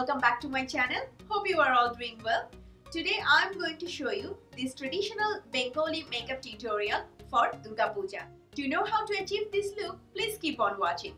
Welcome back to my channel. Hope you are all doing well. Today I'm going to show you this traditional Bengali makeup tutorial for Durga Puja. To know how to achieve this look, please keep on watching.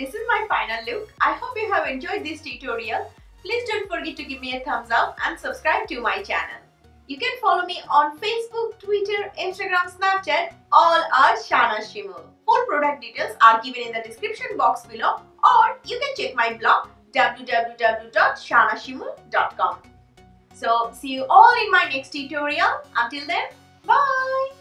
this is my final look. I hope you have enjoyed this tutorial. Please don't forget to give me a thumbs up and subscribe to my channel. You can follow me on Facebook, Twitter, Instagram, Snapchat, all are Shahnaz Shimul. Full product details are given in the description box below, or you can check my blog www.shahnazshimul.com. So see you all in my next tutorial. Until then, bye!